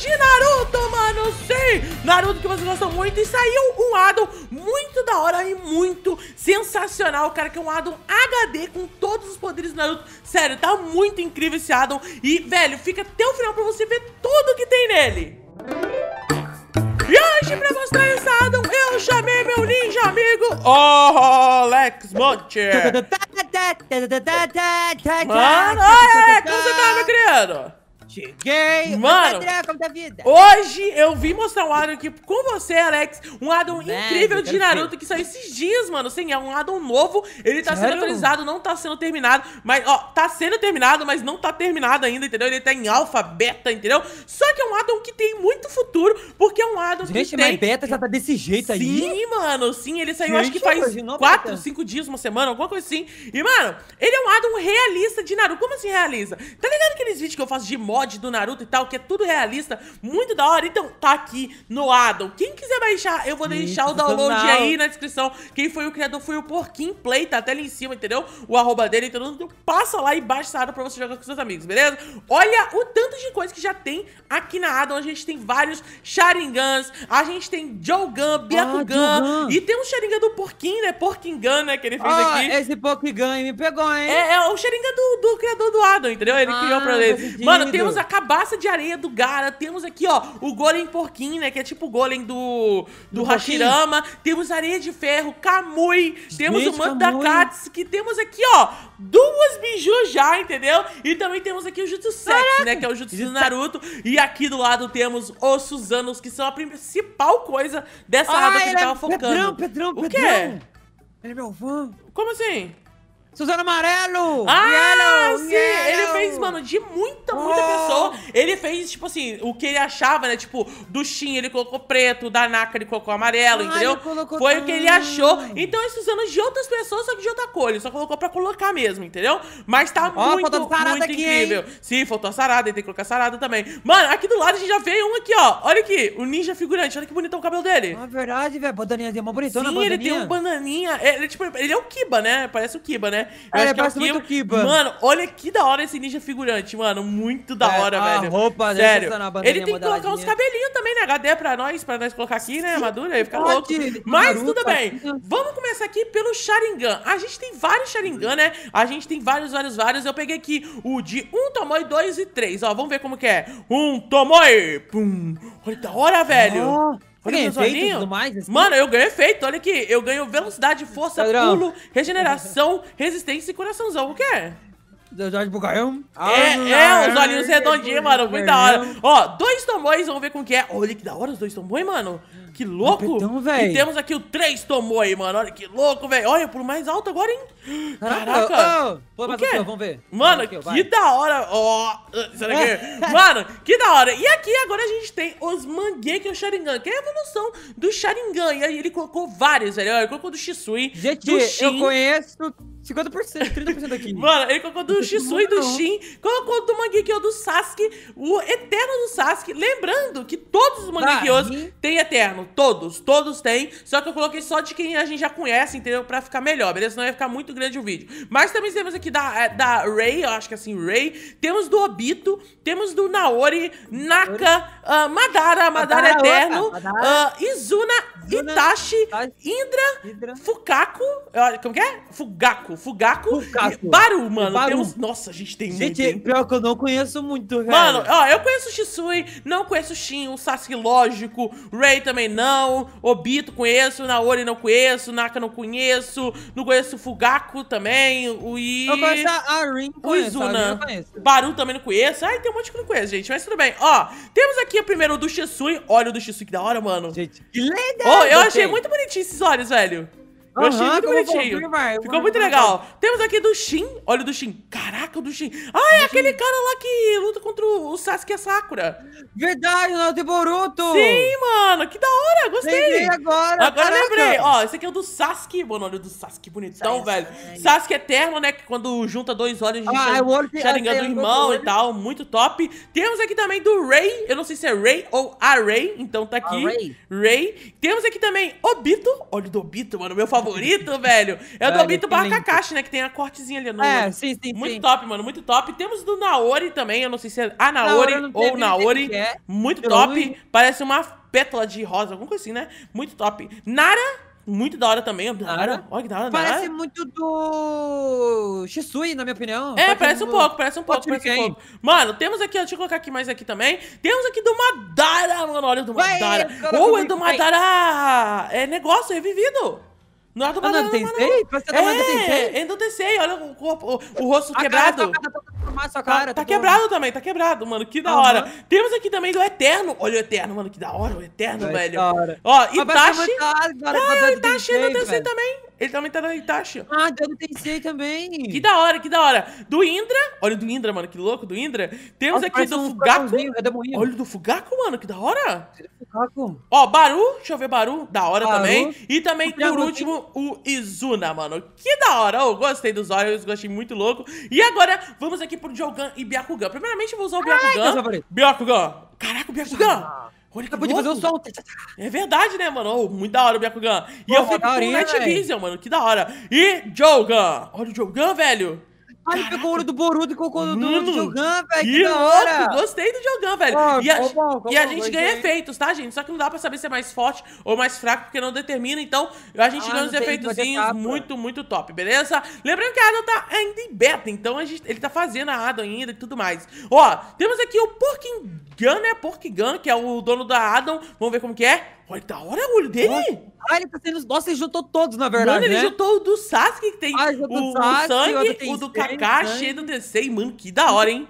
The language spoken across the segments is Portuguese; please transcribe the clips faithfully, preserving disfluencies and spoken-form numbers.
de Naruto, mano, sim! Naruto que vocês gostam muito e saiu um addon muito da hora e muito sensacional, cara, que é um addon agá dê com todos os poderes do Naruto. Sério, tá muito incrível esse addon e, velho, fica até o final pra você ver tudo que tem nele. E hoje, pra mostrar esse addon, eu chamei meu ninja amigo, Alex Monte. Mano, olha, como você tá, meu querido? Cheguei! Mano, André, como tá a vida? Hoje eu vim mostrar um addon aqui com você, Alex. Um addon incrível de Naruto que saiu esses dias, mano. Sim, é um addon novo. Ele tá sendo atualizado, não tá sendo terminado. Mas, ó, tá sendo terminado, mas não tá terminado ainda, entendeu? Ele tá em alfa, beta, entendeu? Só que é um addon que tem muito futuro, porque é um addon que tem... Gente, mas beta já tá desse jeito aí? Sim, mano, sim. Ele saiu, acho que faz quatro, cinco dias, uma semana, alguma coisa assim. E, mano, ele é um addon realista de Naruto. Como assim realista? Tá ligado aqueles vídeos que eu faço de mod do Naruto e tal, que é tudo realista, muito da hora, então tá aqui no addon. Quem quiser baixar, eu vou deixar Isso, o download não. aí na descrição. Quem foi o criador foi o Porkin Play, tá até ali em cima, entendeu? O arroba dele, então passa lá e baixa essa addon pra você jogar com seus amigos, beleza? Olha o tanto de coisa que já tem aqui na addon, a gente tem vários Sharingans, a gente tem Jogan, Byakugan, ah, e tem um Sharingan do Porkin, né? Porkingan, né, que ele fez oh, aqui. Esse Porkingan me pegou, hein? É, é o Sharingan do, do criador do addon, entendeu? Ele ah, criou pra ele. Mano, tem um a cabaça de areia do Gaara, temos aqui, ó, o golem porquim, né, que é tipo o golem do, do, do Hashirama, porquim. Temos areia de ferro, Kamui, temos Gente, o manto da Akatsuki, temos aqui, ó, duas bijus já, entendeu? E também temos aqui o Jutsu Sexy, né, que é o Jutsu do Naruto, e aqui do lado temos os Susanos, que são a principal coisa dessa ah, addon que ele tava é focando. Pedrão, Pedrão, o quê? Pedrão. Ele é meu fã. Como assim? Susanoo Amarelo! Ah, yellow, sim! Yellow. Ele fez, mano, de muita, muita oh. pessoa. Ele fez, tipo assim, o que ele achava, né? Tipo, do Shin ele colocou preto, da Naka ele colocou amarelo, ah, entendeu? Foi tão... o que ele achou. Então, esses anos de outras pessoas, só que de outra cor. Ele só colocou pra colocar mesmo, entendeu? Mas tá oh, muito, muito aqui, incrível. Hein? Sim, faltou a Sarada, ele tem que colocar a Sarada também. Mano, aqui do lado a gente já veio um aqui, ó. Olha aqui, o ninja figurante. Olha que bonitão o cabelo dele. É verdade, velho. Bananinha dele é uma bonitona, Sim, ele tem um bananinha. Ele, tipo, ele é o Kiba, né? Parece o Kiba, né? Eu é, acho que é o Kiba. Muito Kiba. Mano, olha que da hora esse ninja figurante, mano. Muito da é, hora, a velho. Roupa, Sério. Ele tem que colocar uns cabelinhos também, né? agá dê pra nós, pra nós colocar aqui, né? Madura, aí fica louco. Mas Naruto, tudo bem. Vamos começar aqui pelo Sharingan. A gente tem vários Sharingan, né? A gente tem vários, vários, vários. Eu peguei aqui o de um, tomoe, dois e três. Ó, vamos ver como que é. um, tomoe. Pum. Olha que da hora, velho. Oh. Olha ganha efeito e tudo mais, assim. Mano, eu ganho efeito, olha aqui. Eu ganho velocidade, força, Padrão. pulo, regeneração, resistência e coraçãozão. O que é? É, é, os olhinhos redondinhos, mano. Muito da hora. Ó, dois tomoes, vamos ver como que é. Olha que da hora os dois tomoes, mano. Que louco. Petão, e temos aqui o três tomoe, mano. Olha que louco, velho. Olha, eu pulo mais alto agora, hein. Caraca. Oh, oh. O quê? Vamos ver. Mano, que vai. da hora. Ó, oh. será que... Mano, que da hora. E aqui agora a gente tem os Mangekyō, que é o Sharingan, que é a evolução do Sharingan. E aí ele colocou vários, velho. Ele colocou do Shisui, gente, do Shin. eu conheço... cinquenta por cento, trinta por cento aqui. Mano, ele colocou do Shisui, do Shin, colocou do Mangekyō do Sasuke, o Eterno do Sasuke. Lembrando que todos os Mangekyōs ah, têm Eterno. Todos, todos têm. Só que eu coloquei só de quem a gente já conhece, entendeu? Pra ficar melhor, beleza? Senão ia ficar muito grande o vídeo. Mas também temos aqui da, da Rei, eu acho que é assim, Rei. Temos do Obito, temos do Naori, Naka, uh, Madara, Madara, Madara Eterno, uh, Izuna, Izuna, Itachi, Itachi Indra, Indra, Fugaku, como que é? Fugaku. Fugaku, Fugaku. Baru, mano. Baru. Temos... Nossa, a gente tem gente, muito. Gente, pior que eu não conheço muito, velho. Mano, ó, eu conheço o Shisui, não conheço o Shin, o Sasuke, lógico. Rei também não. Obito conheço, Naori não conheço, Naka não conheço. Não conheço o Fugaku também. O I... Eu conheço a Rin, o Izuna. Baru também não conheço. Ai, tem um monte que não conheço, gente. Mas tudo bem. Ó, temos aqui o primeiro do Shisui. Olha o do Shisui, que da hora, mano. Gente, que legal. Oh, eu achei muito bonitinho esses olhos, velho. Eu achei uhum, muito bonitinho. Confirmar, Ficou muito legal. Temos aqui do Shin. Olha o do Shin. Caraca, o do Shin. Ah, é aquele cara lá que luta contra o Sasuke e a Sakura. Verdade, não, de Boruto. Sim, mano. Que da hora. Gostei. Lembrei agora. Agora caraca. lembrei. Ó, esse aqui é o do Sasuke. Mano, olha o do Sasuke. Bonitão, velho. Sasuke Eterno, né? Que quando junta dois olhos, a gente ah, Sharingan do irmão e tal. Muito top. Temos aqui também do Rei. Eu não sei se é Rei ou a Rei. Então tá aqui. Rei. Temos aqui também Obito. Olha o do Obito, mano. Meu favorito. favorito, velho, é o do Obito barra Kakashi, né? Que tem a cortezinha ali. No, é, mano. sim, sim, Muito sim. top, mano, muito top. Temos do Naori também, eu não sei se é a Naori não, ou Naori. É. Muito eu top. Não... Parece uma pétala de rosa, alguma coisa assim, né? Muito top. Nara... Muito da hora também, Nara. Olha que da hora, Parece Nara. muito do Shisui, na minha opinião. É, parece um do... pouco, parece um pouco, parece um pouco. Mano, temos aqui, ó, deixa eu colocar aqui mais aqui também. Temos aqui do Madara, mano, olha o do Madara. Ou oh, é do Madara! É negócio revivido. Não é do Madara, não, não, tem Parece que é do Tensei. É, olha o corpo, o, o rosto a quebrado. Cara, Sua cara, tá, tá quebrado também, tá quebrado, mano. Que da hora. Uhum. Temos aqui também do Eterno. Olha o Eterno, mano. Que da hora, o Eterno, é velho. Ó, Itachi. Ah, Itachi é do Tensei também. Ele também tá no Itachi. Ah, deu do Tensei também. Que da hora, que da hora. Do Indra. Olha o do Indra, mano. Que louco, do Indra. Temos Nossa, aqui do um Fugaku. É Olha o do Fugaku, mano. Que da hora. Fugaku. Ó, Baru. Deixa eu ver Baru. Da hora Baru. também. E também, por último, o Izuna, mano. Que da hora. Eu gostei dos olhos. Gostei muito louco. E agora, vamos aqui pro Jogan e Byakugan. Primeiramente, eu vou usar o Byakugan. Byakugan. Caraca, o Byakugan. Olha que louco. Fazer um som. É verdade, né, mano? Oh, muito da hora o Byakugan. E Boa, eu fico com o Netvision, mano. Que da hora. E Jogan. Olha o Jogan, velho. Ah, ele pegou o ouro do Boruto e colocou no do, do Jogan, velho. Que, que da hora. Louco. Gostei do Jogan, velho. Oh, e a, oh, oh, oh, e a oh, gente oh, ganha oh, efeitos, tá, gente? Só que não dá pra saber se é mais forte ou mais fraco, porque não determina. Então, a gente ah, ganha uns efeitozinhos muito, muito top, beleza? Lembrando que a Adam tá ainda em beta, então a gente, ele tá fazendo a Adam ainda e tudo mais. Ó, temos aqui o Porkin Gun, né? Porkin Gun, que é o dono da Adam. Vamos ver como que é. Olha, da hora o olho dele. Ah, ele tá sendo... Nossa, ele juntou todos, na verdade, Mano, ele né? juntou o do Sasuke, que tem ah, o, o Sasuke, sangue, o, o do Kakashi, e do Tensei. Mano, que da hora, hein?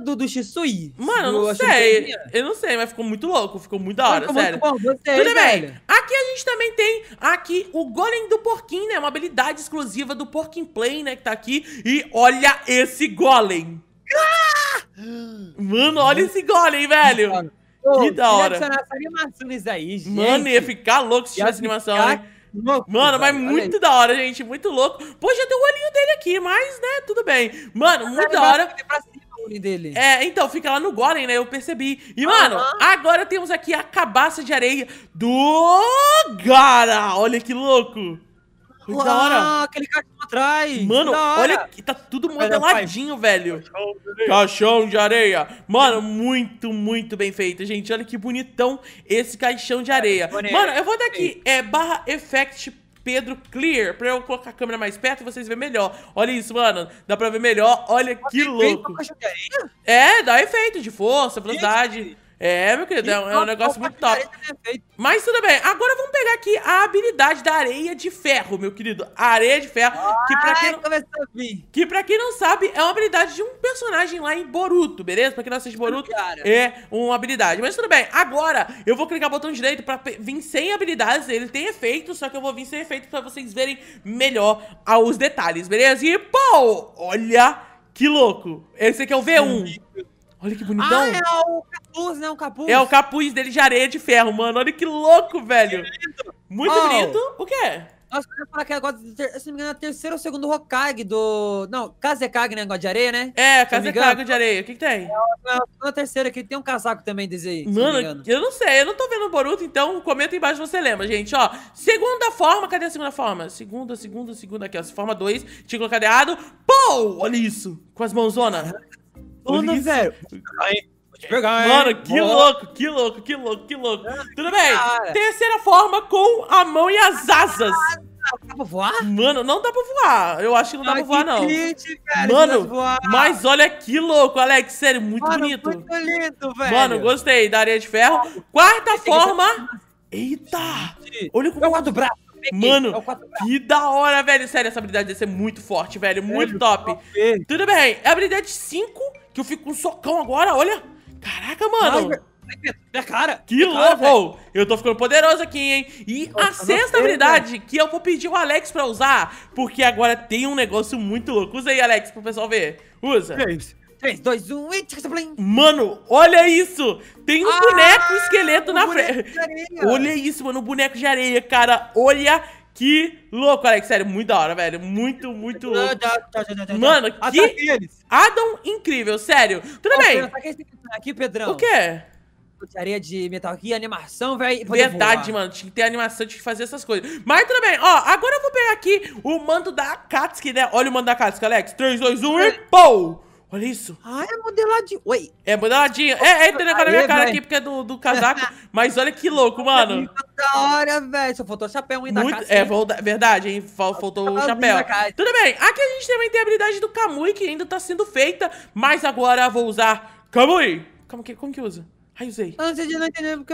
Do, do Shisui. Mano, eu não eu sei. Eu não sei, mas ficou muito louco. Ficou muito da hora, sério. Bom, gostei, Tudo velho. bem. Aqui a gente também tem aqui o Golem do Porquinho, né? Uma habilidade exclusiva do Porkin Play, né? Que tá aqui. E olha esse Golem. Ah! Mano, olha esse Golem, velho. Pô, que da hora. Essa animação nisso aí, gente. Mano, ia ficar louco se tivesse essa animação, ficar... né? Louco, mano, mas muito da hora, gente. Muito louco. Pô, já tem o olhinho dele aqui, mas, né, tudo bem. Mano, mas muito da hora. Dele. É, então, fica lá no Golem, né? Eu percebi. E, mano, uhum. agora temos aqui a cabaça de areia do Gaara. Olha que louco. Muito Uau, da hora. aquele cachorro atrás. Mano, olha que tá tudo modeladinho, velho. Caixão de areia. Mano, muito, muito bem feito, gente. Olha que bonitão esse caixão de areia. Mano, eu vou dar aqui, é, barra effect Pedro Clear, pra eu colocar a câmera mais perto e vocês verem melhor. Olha isso, mano. Dá pra ver melhor. Olha que louco. É, dá efeito de força, velocidade. É, meu querido, é um, é um negócio muito top. Mas tudo bem, agora vamos pegar aqui a habilidade da areia de ferro, meu querido. Areia de ferro, que pra, quem não, que pra quem não sabe, é uma habilidade de um personagem lá em Boruto, beleza? Pra quem não assiste Boruto, é uma habilidade. Mas tudo bem, agora eu vou clicar no botão direito pra vir sem habilidades. Ele tem efeito, só que eu vou vir sem efeito pra vocês verem melhor os detalhes, beleza? E pô, olha que louco. Esse aqui é o V um. Olha que bonitão. Ah, é o capuz, né? O capuz. É o capuz dele de areia de ferro, mano. Olha que louco, velho. Muito oh. bonito. O quê? Nossa, eu ia falar que agora, se não me engano, é o terceiro ou segundo Hokage do... Não, Kazekage, né? Negócio de areia, né? É, Kazekage de areia. O que que tem? É o terceiro aqui. Tem um casaco também desse aí. Mano, eu não sei. Eu não tô vendo o Boruto, então comenta aí embaixo se você lembra, gente. Ó, segunda forma. Cadê a segunda forma? Segunda, segunda, segunda aqui, ó. Forma dois. Título cadeado. Pô! Olha isso. Com as mãozonas. Tudo, velho. Mano, que Boa. louco, que louco, que louco, que louco. Tudo bem. Cara. Terceira forma com a mão e as asas. Dá pra voar? Mano, não dá pra voar. Eu acho que não dá Ai, pra voar, não. Triste, cara, mano, mas olha que louco, Alex. Sério, muito mano, bonito. Muito lindo, velho. Mano, gostei da areia de ferro. Quarta forma. Eita! Olha como. Eu guardo o braço. Mano, que da hora, velho. Sério, essa habilidade deve ser muito forte, velho. Muito top. Tudo bem. É a habilidade cinco. Que eu fico com um socão agora, olha. Caraca, mano. Ai, cara. Que louco. Eu tô ficando poderoso aqui, hein. E eu, a sexta habilidade que eu vou pedir o Alex pra usar, porque agora tem um negócio muito louco. Usa aí, Alex, pro pessoal ver. Usa. três, dois, um e... Mano, olha isso. Tem um ah, boneco esqueleto um na frente. Olha isso, mano. Um boneco de areia, cara. Olha... Que louco, Alex, sério, muito da hora, velho. Muito, muito louco. Mano, que Adam incrível, sério. Tudo bem. Aqui, Pedrão. O quê? bloco de areia de Metal Gear, animação, velho. Verdade, voar. Mano. Tinha que ter animação, tinha que fazer essas coisas. Mas tudo bem. Ó, agora eu vou pegar aqui o manto da Akatsuki, né? Olha o manto da Akatsuki, Alex. três, dois, um e pô! Olha isso. Ah, é modeladinho. Oi. É modeladinho. É, é entra na minha cara véio. Aqui porque é do, do casaco. Mas olha que louco, mano. Da hora, velho. Só faltou o chapéu, hein, da Muito, casa, É, hein? verdade, hein. Faltou o chapéu. Tudo bem. Aqui a gente também tem a habilidade do Kamui, que ainda tá sendo feita. Mas agora eu vou usar Kamui. Como que, como que usa? Ai, usei. Eu não sei, não entendi.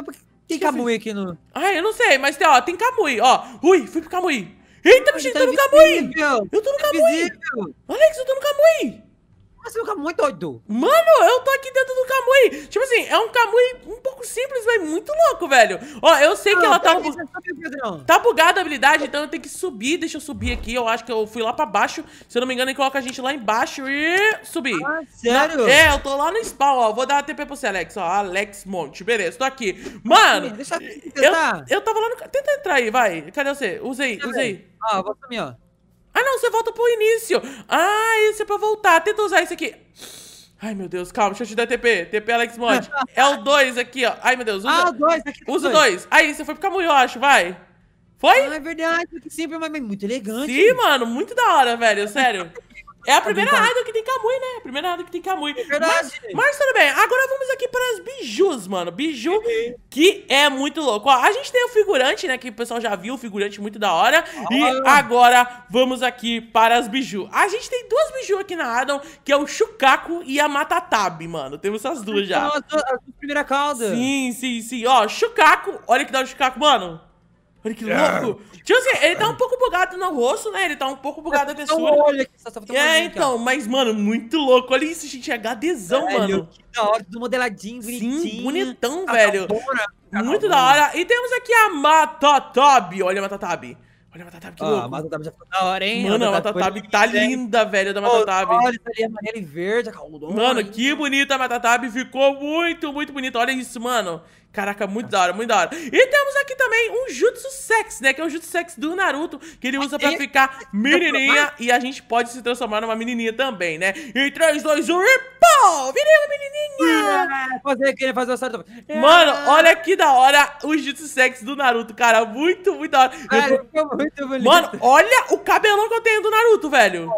Tem Kamui aqui no... Ai, eu não sei. Mas tem, ó, tem Kamui, ó. Ui, fui pro Kamui. Eita, bicho, eu tô no Kamui. Eu tô no Kamui. Alex, eu tô no Kamui. Nossa, é um Kamui doido. Mano, eu tô aqui dentro do Kamui. Tipo assim, é um Kamui um pouco simples, mas muito louco, velho. Ó, eu sei não, que ela tá... Um... Sabe, tá bugada a habilidade, então eu tenho que subir. Deixa eu subir aqui. Eu acho que eu fui lá pra baixo. Se eu não me engano, ele coloca a gente lá embaixo e... Subir. Ah, sério? Na... É, eu tô lá no spawn, ó. Vou dar a T P pra você, Alex. Ó, Alex Monte. Beleza, tô aqui. Mano... Deixa eu tentar. Eu, eu tava lá no... Tenta entrar aí, vai. Cadê você? Usa aí, usa aí. Ó, ah, vou sumir, ó. Ah, não, você volta pro início. Ah, isso é pra voltar. Tenta usar isso aqui. Ai, meu Deus, calma, deixa eu te dar T P. T P Alex Monte. É o dois aqui, ó. Ai, meu Deus, usa. Ah, o dois aqui. Usa o dois. Aí, você foi pro Kamui, eu acho, vai. Foi? Ah, é verdade, porque sempre mas muito elegante. Sim, mano, muito da hora, velho, sério. É a primeira idol que tem Kamui, né? A primeira idol que tem Kamui. É verdade. Mas, mas tudo bem, agora vamos aqui para as bijus, mano. Biju, uhum. que é muito louco. Ó, a gente tem o figurante, né? Que o pessoal já viu, o figurante muito da hora. Oh. E agora vamos aqui para as bijus. A gente tem duas bijus aqui na idol, que é o Shukaku e a Matatabi, mano. Temos essas duas já. Nossa, a primeira causa. Sim, sim, sim. Ó, Shukaku. Olha que dá o Shukaku, mano. Olha que louco! Tipo assim, ele tá um pouco bugado no rosto, né? Ele tá um pouco bugado na textura. Olha aqui, só tá faltando É, então, mas, mano, muito louco. Olha isso, gente, é HDzão, velho, mano. Que da hora, do modeladinho, bonitinho. Sim, bonitão, a velho. Cabora, muito da hora. E temos aqui a Matatabi. Olha a Matatabi. Olha a Matatabi, que ah, louco. A Matatabi já ficou da hora, hein? Mano, a Matatabi tá linda, velho, da Matatabi. Olha, tá ali amarela e verde. Mano, que bonita a Matatabi. Ficou muito, muito bonita. Olha isso, mano. Caraca, muito da hora, muito da hora. E temos aqui também um Jutsu Sexy, né? Que é o Jutsu Sexy do Naruto, que ele usa pra ficar menininha. E a gente pode se transformar numa menininha também, né? Em três, dois, um e pô! Virei uma menininha! Você queria fazer uma história também. Mano, olha que da hora o Jutsu Sexy do Naruto, cara. Muito, muito da hora. Cara, ficou muito bonito. Mano, olha o cabelão que eu tenho do Naruto, velho.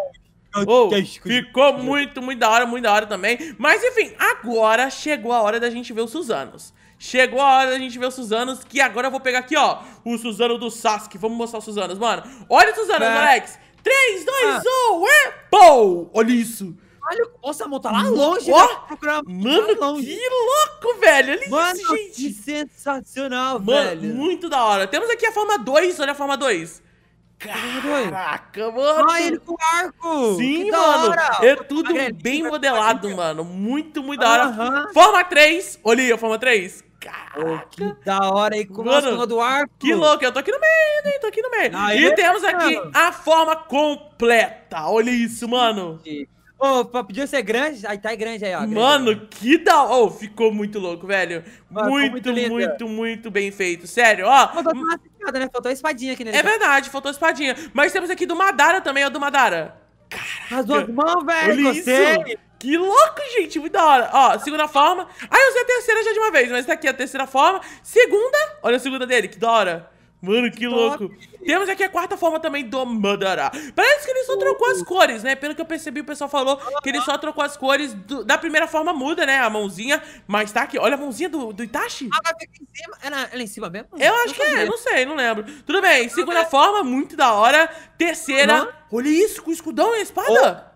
Oh, ficou muito, muito da hora, muito da hora também. Mas enfim, agora chegou a hora da gente ver os Susanos. Chegou a hora da gente ver os Susanos, que agora eu vou pegar aqui, ó, o Susanoo do Sasuke. Vamos mostrar os Susanos, mano. Olha os Susanos, é. Alex. três, dois, um e... Pou! Olha isso. Olha, nossa, mano, tá lá longe. Ó, programa. Mano, tá longe. Que louco, velho. Olha mano, isso, gente. Que sensacional, mano, velho. Mano, muito da hora. Temos aqui a forma dois, olha a forma dois. Caraca, mano. Olha ele com arco. Sim, que mano. É tudo Magrelito, bem modelado, Magrelito. Mano. Muito, muito da uh-huh. hora. Forma três. Olha aí a forma três. Caraca. Que da hora aí com mano, a do arco. Que louco, eu tô aqui no meio, hein? Tô aqui no meio. Aê, e temos aqui mano. A forma completa. Olha isso, mano. Ô, oh, podia ser grande? Aí tá grande aí, ó. Mano, grande. Que da hora. Oh, ficou muito louco, velho. Mano, muito, muito, muito, muito bem feito. Sério, ó. Faltou uma espada, né? Faltou a espadinha aqui nele. É verdade, faltou a espadinha. Mas temos aqui do Madara também, ó, do Madara. Caraca. As duas mãos, velho. Olha isso. Que louco, gente. Muito da hora. Ó, segunda forma. Ah, eu usei a terceira já de uma vez, mas tá aqui a terceira forma. Segunda. Olha a segunda dele, que da hora. Mano, que louco. Top. Temos aqui a quarta forma também do Madara. Parece que ele só trocou as cores, né? Pelo que eu percebi, o pessoal falou que ele só trocou as cores. Do... Da primeira forma muda, né? A mãozinha. Mas tá aqui. Olha a mãozinha do, do Itachi. Ah, ela fica em cima. Ela, ela em cima mesmo? Eu acho que é. Não sei, não lembro. Tudo bem. Segunda forma, muito da hora. Terceira. Não. Olha isso, com o escudão e a espada. Oh.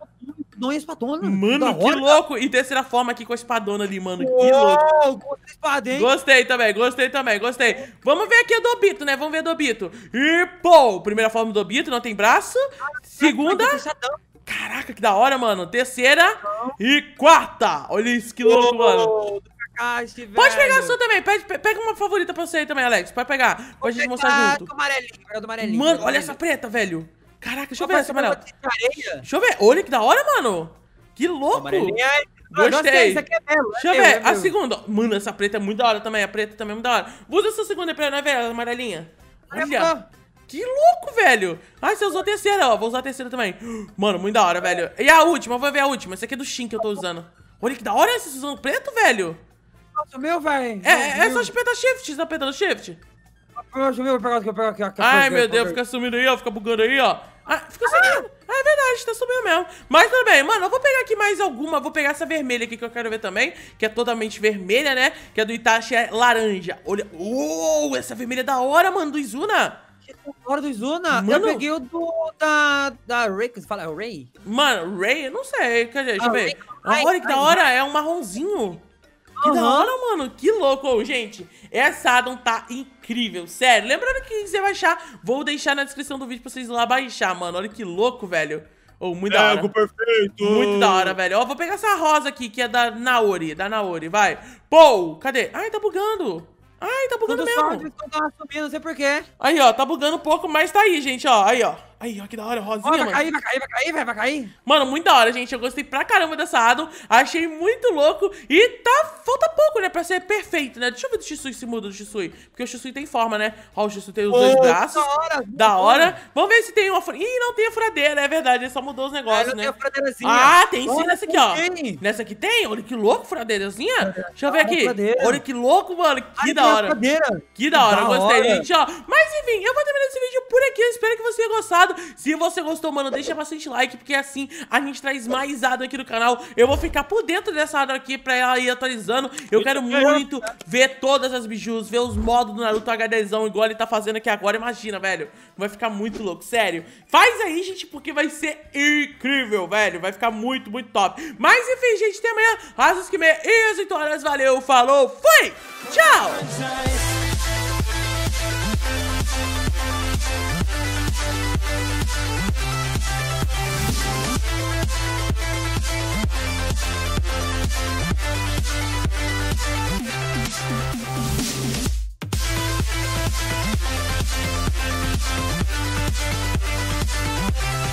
Não é espadona. Mano, que louco. E terceira forma aqui com a espadona ali, mano. Uou, que louco. Gostei da espada, hein? Gostei também, gostei também, gostei. Vamos ver aqui a do Obito, né? Vamos ver a do Obito. E, pô, primeira forma do Obito, não tem braço. Segunda. Caraca, que da hora, mano. Terceira e quarta. Olha isso, que louco, mano. Pode pegar a sua também. Pega uma favorita pra você aí também, Alex. Pode pegar. Pode a gente mostrar junto. Mano, olha essa preta, velho. Caraca, deixa eu ver essa amarela. Deixa eu ver. Olha que da hora, mano. Que louco. Gostei. Deixa eu ver. A segunda. Mano, essa preta é muito da hora também. A preta também é muito da hora. Usa essa segunda pra nós ver a amarelinha. Olha. Que louco, velho. Ai, você usou a terceira, ó. Vou usar a terceira também. Mano, muito da hora, velho. E a última. Vou ver a última. Essa aqui é do Shin que eu tô usando. Olha que da hora essa Susanoo preto, velho. Nossa, o meu, velho. É, é só apertar shift, você tá apertando shift? Meu, pegar aqui, pegar aqui. Ai, meu Deus, fica sumindo aí, ó, fica bugando aí, ó. Ah, fica sumindo. Ah, é verdade, tá sumindo mesmo. Mas tudo bem, mano, eu vou pegar aqui mais alguma. Vou pegar essa vermelha aqui que eu quero ver também, que é totalmente vermelha, né? Que é do Itachi, é laranja. Olha, uou, essa vermelha é da hora, mano, do Izuna. Fora do Izuna, mano, eu peguei o do, da, da Ray, que você fala, é o Ray? Mano, Ray, não sei, quer dizer, deixa eu ver. Olha que da hora, é um marronzinho. Que uhum. da hora, mano, que louco, gente. Essa addon tá incrível, sério. Lembrando que você vai achar, vou deixar na descrição do vídeo pra vocês ir lá baixar, mano. Olha que louco, velho. Oh, muito é, da hora. Perfeito. Muito da hora, velho. Ó, vou pegar essa rosa aqui, que é da Naori, da Naori, vai. Pô, cadê? Ai, tá bugando. Ai, tá bugando mesmo. Sorte, tá subindo, não sei por quê. Aí, ó, tá bugando um pouco, mas tá aí, gente, ó. Aí, ó. Aí, ó, que da hora, rosinha, oh, vai mano. Cair, vai cair, vai cair, vai, vai cair. Mano, muito da hora, gente. Eu gostei pra caramba dessa addon. Achei muito louco. E tá... Falta pouco, né? Pra ser perfeito, né? Deixa eu ver do Shisui se muda do Shisui. Porque o Shisui tem forma, né? Ó, o Shisui tem os oh, dois braços. Da hora. Da hora. Vamos ver se tem uma... Ih, não tem a furadeira, é verdade. Ele só mudou os negócios, é, né? Tem a furadeirazinha. Ah, tem sim oh, nessa aqui, ó. Tem. Nessa aqui tem? Olha que louco, furadeirazinha. É, deixa eu ver aqui. Olha que louco, mano. Que Ai, da hora. Que da hora. Da gostei, hora. Gente, ó. Mas, enfim, eu vou terminar esse vídeo por aqui. Eu espero que você tenha gostado. Se você gostou, mano, deixa bastante like, porque assim a gente traz mais addon aqui no canal. Eu vou ficar por dentro dessa addon aqui pra ela ir atualizando. Eu quero muito ver todas as bijus, ver os modos do Naruto HDzão, igual ele tá fazendo aqui agora. Imagina, velho. Vai ficar muito louco, sério. Faz aí, gente, porque vai ser incrível, velho. Vai ficar muito, muito top. Mas enfim, gente, até amanhã, às oito e meia e às oito horas. Valeu, falou, fui! Tchau!